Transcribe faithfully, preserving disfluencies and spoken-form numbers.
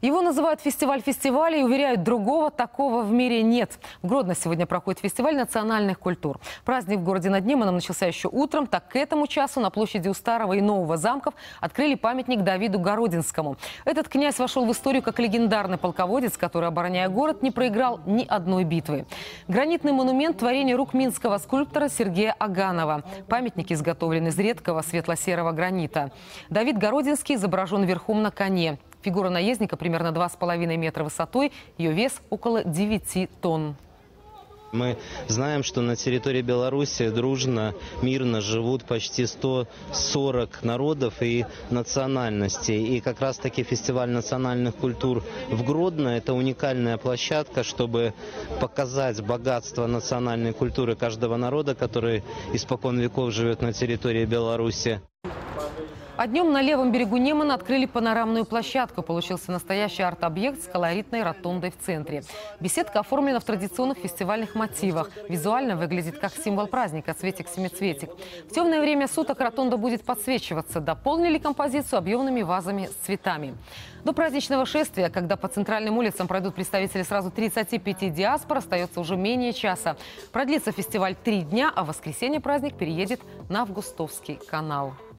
Его называют «Фестиваль фестивалей» и уверяют, другого такого в мире нет. В Гродно сегодня проходит фестиваль национальных культур. Праздник в городе над Неманом начался еще утром. Так к этому часу на площади у Старого и Нового замков открыли памятник Давиду Городенскому. Этот князь вошел в историю как легендарный полководец, который, обороняя город, не проиграл ни одной битвы. Гранитный монумент – творение рук минского скульптора Сергея Аганова. Памятник изготовлен из редкого светло-серого гранита. Давид Городенский изображен верхом на коне. Фигура наездника примерно два с половиной метра высотой, ее вес около девяти тонн. Мы знаем, что на территории Беларуси дружно, мирно живут почти сто сорок народов и национальностей. И как раз-таки фестиваль национальных культур в Гродно – это уникальная площадка, чтобы показать богатство национальной культуры каждого народа, который испокон веков живет на территории Беларуси. А днем на левом берегу Немана открыли панорамную площадку. Получился настоящий арт-объект с колоритной ротондой в центре. Беседка оформлена в традиционных фестивальных мотивах. Визуально выглядит как символ праздника – цветик-семицветик. В темное время суток ротонда будет подсвечиваться. Дополнили композицию объемными вазами с цветами. До праздничного шествия, когда по центральным улицам пройдут представители сразу тридцати пяти диаспор, остается уже менее часа. Продлится фестиваль три дня, а в воскресенье праздник переедет на Августовский канал.